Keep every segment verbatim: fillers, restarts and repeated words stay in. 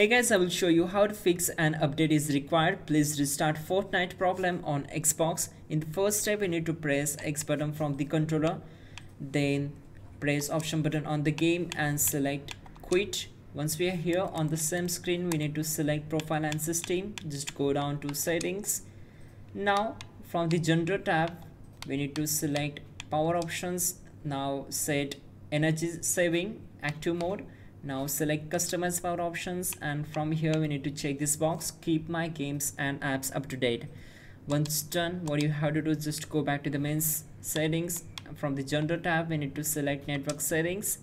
Hey guys, I will show you how to fix an update is required. Please restart Fortnite problem on Xbox. In the first step, we need to press X button from the controller. Then press option button on the game and select quit. Once we are here on the same screen, we need to select profile and system. Just go down to settings. Now from the genre tab, we need to select power options. Now set energy saving active mode. Now select customize power options, and from here we need to check this box, keep my games and apps up to date. Once done, what you have to do is just go back to the main settings. From the genre tab, we need to select network settings.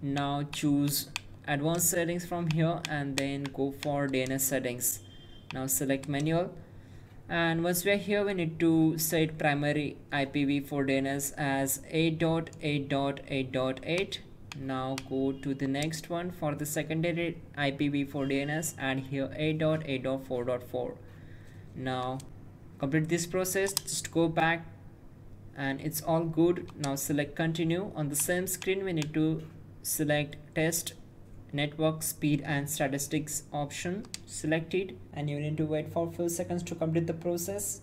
Now choose advanced settings from here and then go for D N S settings. Now select manual, and once we are here, we need to set primary I P v four D N S as eight dot eight dot eight dot eight. Now go to the next one for the secondary I P v four D N S and here eight dot eight dot four dot four. Now complete this process, just go back and it's all good. Now select continue. On the same screen, we need to select test network speed and statistics option, select it, and you need to wait for a few seconds to complete the process.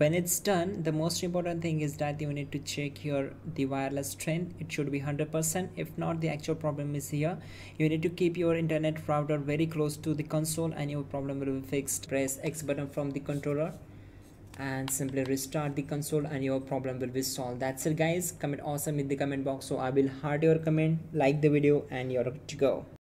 When it's done, the most important thing is that you need to check here the wireless strength. It should be one hundred percent. If not, the actual problem is here. You need to keep your internet router very close to the console and your problem will be fixed. Press X button from the controller and simply restart the console and your problem will be solved. That's it guys. Comment awesome in the comment box. So I will heart your comment, like the video, and you're good to go.